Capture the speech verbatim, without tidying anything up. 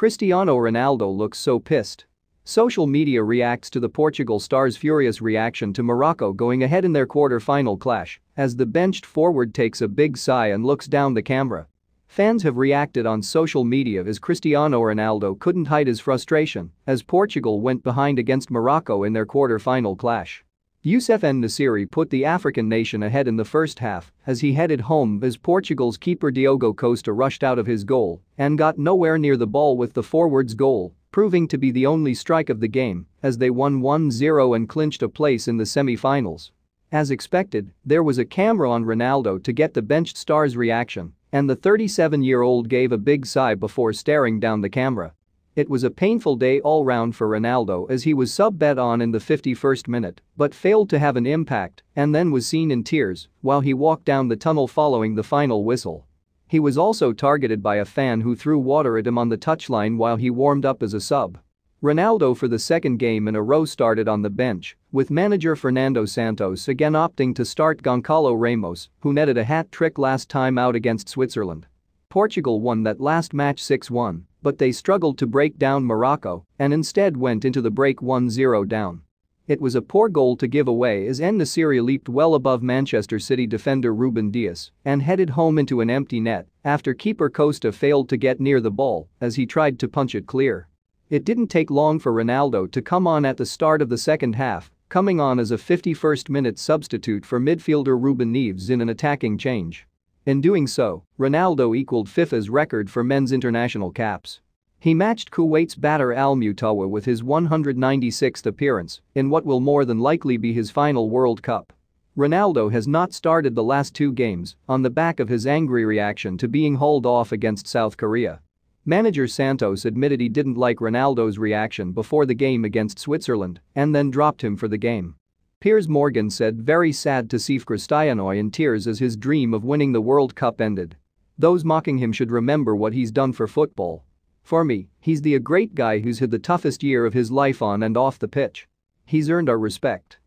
Cristiano Ronaldo looks so pissed. Social media reacts to the Portugal star's furious reaction to Morocco going ahead in their quarter-final clash as the benched forward takes a big sigh and looks down the camera. Fans have reacted on social media as Cristiano Ronaldo couldn't hide his frustration as Portugal went behind against Morocco in their quarter-final clash. Youssef En-Nesyri put the African nation ahead in the first half as he headed home as Portugal's keeper Diogo Costa rushed out of his goal and got nowhere near the ball with the forward's goal, proving to be the only strike of the game as they won one zero and clinched a place in the semi-finals. As expected, there was a camera on Ronaldo to get the benched star's reaction, and the thirty-seven-year-old gave a big sigh before staring down the camera. It was a painful day all round for Ronaldo as he was sub-bet on in the fifty-first minute but failed to have an impact and then was seen in tears while he walked down the tunnel following the final whistle. He was also targeted by a fan who threw water at him on the touchline while he warmed up as a sub. Ronaldo for the second game in a row started on the bench, with manager Fernando Santos again opting to start Goncalo Ramos, who netted a hat-trick last time out against Switzerland. Portugal won that last match six one, but they struggled to break down Morocco and instead went into the break one zero down. It was a poor goal to give away as En-Nesyri leaped well above Manchester City defender Ruben Diaz and headed home into an empty net after keeper Costa failed to get near the ball as he tried to punch it clear. It didn't take long for Ronaldo to come on at the start of the second half, coming on as a fifty-first minute substitute for midfielder Ruben Neves in an attacking change. In doing so, Ronaldo equaled FIFA's record for men's international caps. He matched Kuwait's batter Al Mutawa with his one hundred ninety-sixth appearance in what will more than likely be his final World Cup. Ronaldo has not started the last two games on the back of his angry reaction to being hauled off against South Korea. Manager Santos admitted he didn't like Ronaldo's reaction before the game against Switzerland and then dropped him for the game. Piers Morgan said very sad to see Kristianoi in tears as his dream of winning the World Cup ended. Those mocking him should remember what he's done for football. For me, he's the great guy who's had the toughest year of his life on and off the pitch. He's earned our respect.